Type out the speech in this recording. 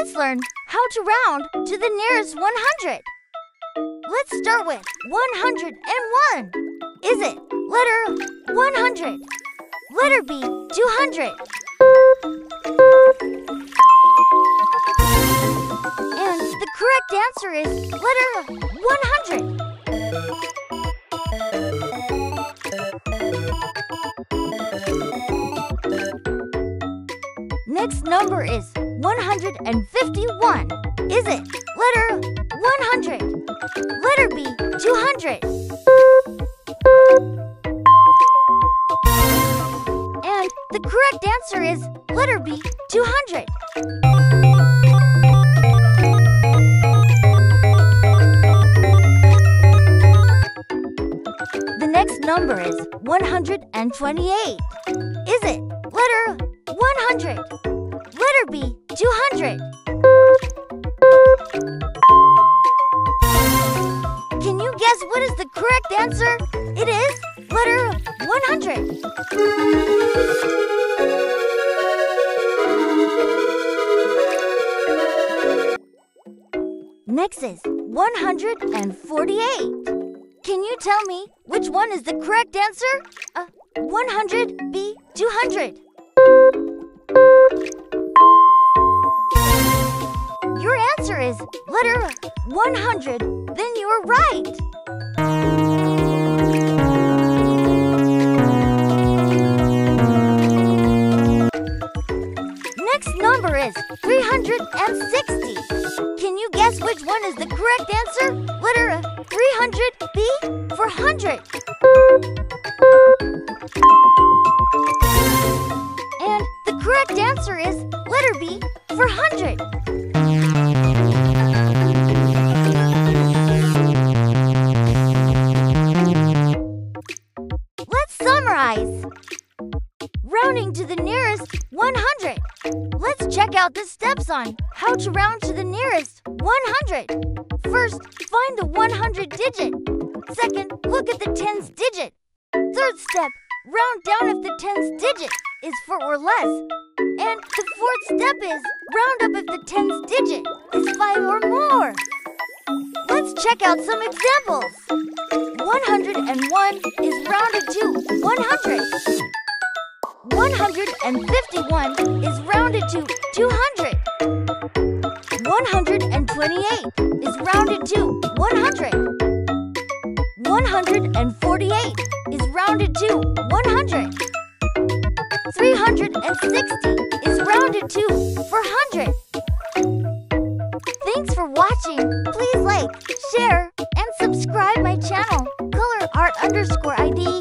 Let's learn how to round to the nearest 100. Let's start with 101. Is it letter 100? Letter B, 200. And the correct answer is letter 100. Next number is 151. Is it letter 100? Letter B, 200. And the correct answer is letter B, 200. The next number is 128. Is it letter 100? Letter B, 200. Can you guess what is the correct answer? It is letter 100. Next is 148. Can you tell me which one is the correct answer? 100 B, 200. Your answer is letter 100, then you are right. Next number is 360. Can you guess which one is the correct answer? Letter 300 B for 100. And the correct answer is letter B for 100. Let's summarize. Rounding to the nearest 100. Let's check out the steps on how to round to the nearest 100. First, find the 100 digit. Second, look at the tens digit. Third step, round down if the tens digit is 4 or less. And the fourth step is round up if the tens digit is 5 or more. Let's check out some examples. 101 is rounded to 100. 151 is rounded to 200. 128 is rounded to 100. 148 is rounded to 100. 360 is rounded to 400. Thanks for watching. Please like, share, and subscribe my channel, ColorArt_ID.